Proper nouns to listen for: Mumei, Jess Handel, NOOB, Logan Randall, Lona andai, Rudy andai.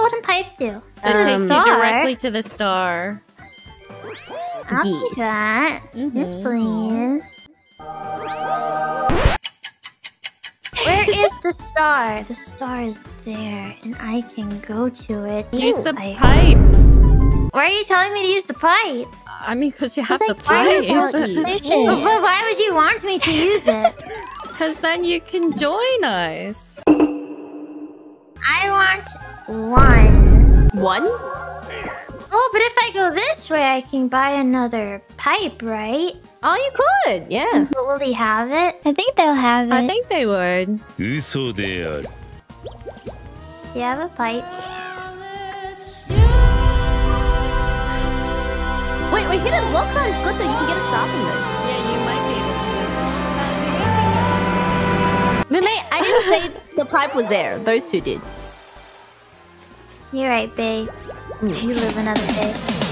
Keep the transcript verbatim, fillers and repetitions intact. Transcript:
golden pipe do? It um, takes you directly to the star. I'll do yes. that. Mm-hmm. Yes, please. Where is the star? The star is there, and I can go to it. Use Ew, the I... pipe. Why are you telling me to use the pipe? I mean, because you have the like, pipe. Why, well, why would you want me to use it? Because then you can join us. I want one. One? Oh, but if I go this way, I can buy another pipe, right? Oh, you could, yeah. But will they have it? I think they'll have it. I think they would. Do you have a pipe? Wait, we didn't look on it's good that you can get a stop in this. Yeah, you might be able to. Mumei, I didn't say the pipe was there. Those two did. You're right, babe. You live another day.